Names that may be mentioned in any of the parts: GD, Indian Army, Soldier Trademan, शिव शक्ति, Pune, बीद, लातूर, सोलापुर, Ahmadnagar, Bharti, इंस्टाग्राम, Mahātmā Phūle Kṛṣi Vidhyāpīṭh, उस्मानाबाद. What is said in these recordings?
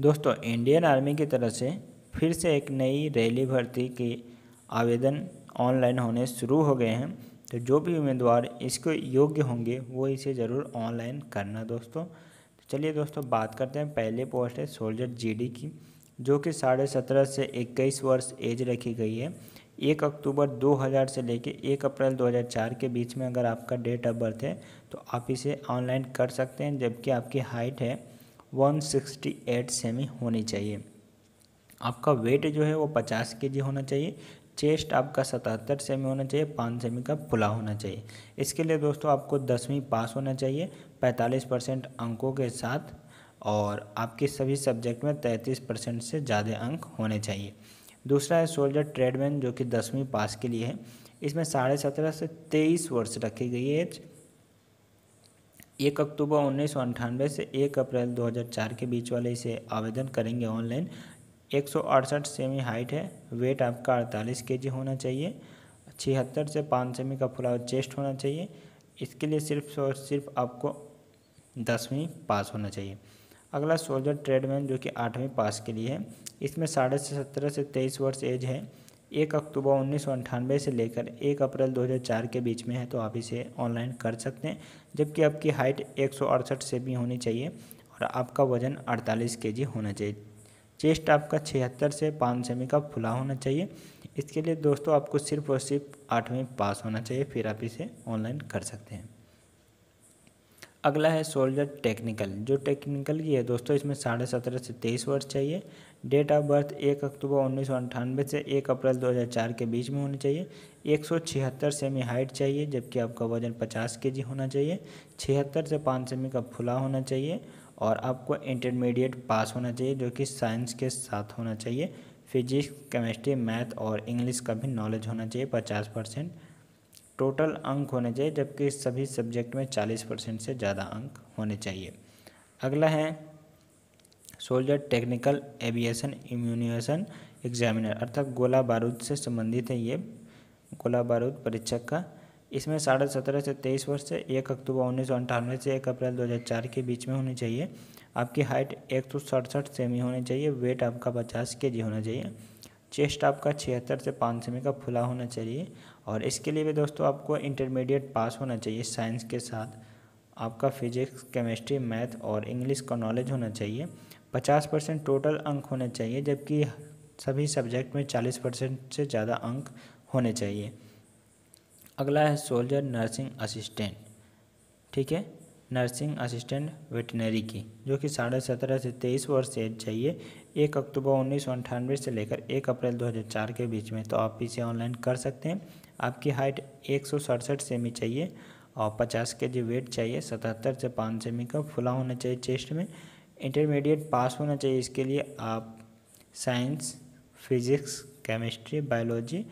दोस्तों Indian army की तरफ से फिर से एक नई रेली भर्ती के आवेदन ऑनलाइन होने शुरू हो गए हैं। तो जो भी उम्मीदवार इसको योग्य होंगे वो इसे ज़रूर ऑनलाइन करना दोस्तों। तो चलिए दोस्तों बात करते हैं, पहले पोस्ट है सोल्जर जीडी की, जो कि 17.5 से 21 वर्ष एज रखी गई है। 1 अक्टूबर 2000 से लेके 1 अप्रैल 2004 के बीच में अगर आपका डेट ऑफ बर्थ है तो आप इसे ऑनलाइन कर सकते हैं, जबकि आपकी हाइट है 168 सेमी होनी चाहिए। आपका वेट जो है वो 50 केजी होना चाहिए। चेस्ट आपका 77 सेमी होना चाहिए। 5 सेमी का पुला होना चाहिए। इसके लिए दोस्तों आपको 10वीं पास होना चाहिए 45% अंकों के साथ, और आपके सभी सब्जेक्ट में 33% से ज़्यादा अंक होने चाहिए। दूसरा है सोल्जर ट्रेडमैन, जो कि 10वीं पास के लिए है। इसमें 17.5 से 23 वर्ष रखी गई है एज। 1 अक्टूबर 1998 से 1 अप्रैल 2004 के बीच वाले इसे आवेदन करेंगे ऑनलाइन। 168 सेमी हाइट है। वेट आपका 48 केजी होना चाहिए। 76 से 5 सेमी का फुला चेस्ट होना चाहिए। इसके लिए सिर्फ और सिर्फ आपको 10वीं पास होना चाहिए। अगला सोल्जर ट्रेडमैन, जो कि 8वीं पास के लिए है। इसमें 17.5 से 23 वर्ष एज है। 1 अक्टूबर 1998 से लेकर 1 अप्रैल 2004 के बीच में है, तो आप इसे ऑनलाइन कर सकते हैं, जबकि आपकी हाइट 168 से भी होनी चाहिए और आपका वजन 48 केजी होना चाहिए। चेस्ट आपका 76 से 5 सेमी का फुला होना चाहिए। इसके लिए दोस्तों आपको सिर्फ और सिर्फ 8वीं पास होना चाहिए, फिर आप इसे ऑनलाइन कर सकते हैं। अगला है सोल्जर टेक्निकल, जो टेक्निकल की है दोस्तों। इसमें 17.5 से 23 वर्ष चाहिए। डेट ऑफ बर्थ 1 अक्टूबर 1998 से 1 अप्रैल 2004 के बीच में होनी चाहिए। 176 सेमी हाइट चाहिए, जबकि आपका वजन 50 केजी होना चाहिए। 76 से 5 सेमी का फुला होना चाहिए, और आपको इंटरमीडिएट पास होना चाहिए, जो कि साइंस के साथ होना चाहिए। फिजिक्स, केमिस्ट्री, मैथ और इंग्लिश का भी नॉलेज होना चाहिए। 50% टोटल अंक होने चाहिए, जबकि सभी सब्जेक्ट में 40% से ज़्यादा अंक होने चाहिए। अगला है सोल्जर टेक्निकल एविएशन इम्यूनिसेशन एग्जामिनर, अर्थात गोला बारूद से संबंधित है ये गोला बारूद परीक्षक का। इसमें 17.5 से 23 वर्ष से 1 अक्टूबर 1998 से 1 अप्रैल 2004 के बीच में होनी चाहिए। आपकी हाइट 167 सेमी होनी चाहिए। वेट आपका 50 केजी होना चाहिए। चेस्ट आपका 76 से 5 सेमी का फुला होना चाहिए, और इसके लिए भी दोस्तों आपको इंटरमीडिएट पास होना चाहिए साइंस के साथ। आपका फिजिक्स, केमिस्ट्री, मैथ और इंग्लिश का नॉलेज होना चाहिए। 50% टोटल अंक होने चाहिए, जबकि सभी सब्जेक्ट में 40% से ज़्यादा अंक होने चाहिए। अगला है सोल्जर नर्सिंग असिस्टेंट, ठीक है, नर्सिंग असिस्टेंट वेटनरी की, जो कि 17.5 से 23 वर्ष एज चाहिए। 1 अक्टूबर 1998 से लेकर 1 अप्रैल 2004 के बीच में, तो आप इसे ऑनलाइन कर सकते हैं। आपकी हाइट 167 सेमी चाहिए, और 50 केजी वेट चाहिए। 77 से 5 सेमी का फुला होना चाहिए चेस्ट में। इंटरमीडिएट पास होना चाहिए। इसके लिए आप science, physics, chemistry, biology,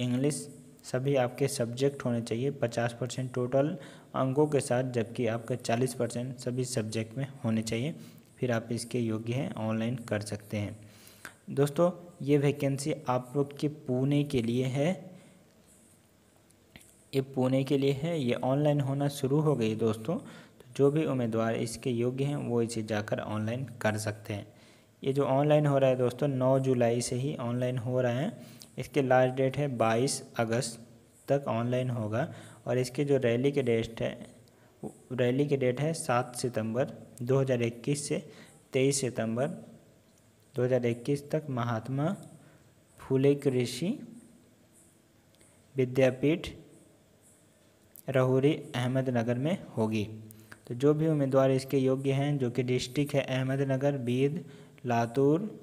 English सभी आपके सब्जेक्ट होने चाहिए। 50% टोटल अंकों के साथ, जबकि आपका 40% सभी सब्जेक्ट में होने चाहिए, फिर आप इसके योग्य हैं, ऑनलाइन कर सकते हैं। दोस्तों ये वैकेंसी आप लोग के पुणे के लिए है, ये पुणे के लिए है। ये ऑनलाइन होना शुरू हो गई दोस्तों। तो जो भी उम्मीदवार इसके योग्य हैं वो इसे जाकर ऑनलाइन कर सकते हैं। ये जो ऑनलाइन हो रहा है दोस्तों 9 जुलाई से ही ऑनलाइन हो रहा है। इसके लास्ट डेट है 22 अगस्त तक ऑनलाइन होगा, और इसके जो रैली के डेट है 7 सितंबर 2021 से 23 सितंबर 2021 तक महात्मा फूले कृषि विद्यापीठ राहुरी अहमदनगर में होगी। तो जो भी उम्मीदवार इसके योग्य हैं, जो कि डिस्ट्रिक्ट है अहमदनगर, बीद, लातूर,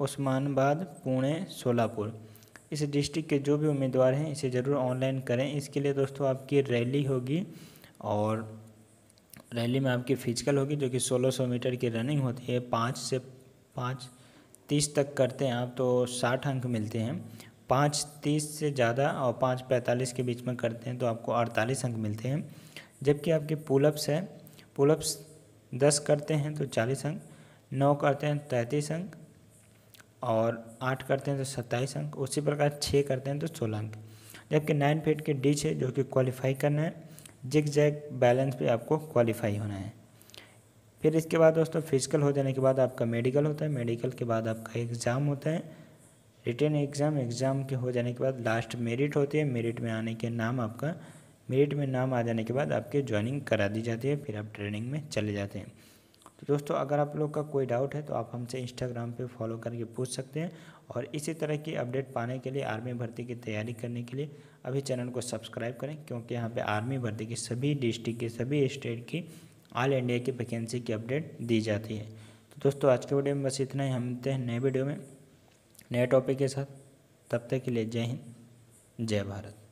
उस्मानाबाद, पुणे, सोलापुर, इस डिस्ट्रिक्ट के जो भी उम्मीदवार हैं इसे ज़रूर ऑनलाइन करें। इसके लिए दोस्तों आपकी रैली होगी, और रैली में आपकी फिजिकल होगी, जो कि 1600 मीटर की रनिंग होती है। 5:30 तक करते हैं आप तो 60 अंक मिलते हैं। 5:30 से ज़्यादा और 5:45 के बीच में करते हैं तो आपको 48 अंक मिलते हैं। जबकि आपके पुलअप्स है, पुलअप्स 10 करते हैं तो 40 अंक, 9 करते हैं 33 अंक, और 8 करते हैं तो 27 अंक, उसी प्रकार 6 करते हैं तो 16 अंक। जबकि 9 फीट के डिच है, जो कि क्वालिफाई करना है। जिग जैग बैलेंस पे आपको क्वालिफाई होना है। फिर इसके बाद दोस्तों फिजिकल हो जाने के बाद आपका मेडिकल होता है, मेडिकल के बाद आपका एग्ज़ाम होता है, रिटन एग्ज़ाम, एग्ज़ाम के हो जाने के बाद लास्ट मेरिट होती है, मेरिट में आने के नाम आपका मेरिट में नाम आ जाने के बाद आपके ज्वाइनिंग करा दी जाती है, फिर आप ट्रेनिंग में चले जाते हैं। तो दोस्तों अगर आप लोग का कोई डाउट है तो आप हमसे इंस्टाग्राम पे फॉलो करके पूछ सकते हैं, और इसी तरह की अपडेट पाने के लिए आर्मी भर्ती की तैयारी करने के लिए अभी चैनल को सब्सक्राइब करें, क्योंकि यहाँ पे आर्मी भर्ती की सभी डिस्ट्रिक्ट की सभी स्टेट की ऑल इंडिया की वैकेंसी की अपडेट दी जाती है। तो दोस्तों आज के वीडियो में बस इतना ही, हम मिलते हैं नए वीडियो में नए टॉपिक के साथ, तब तक के लिए जय हिंद जय भारत।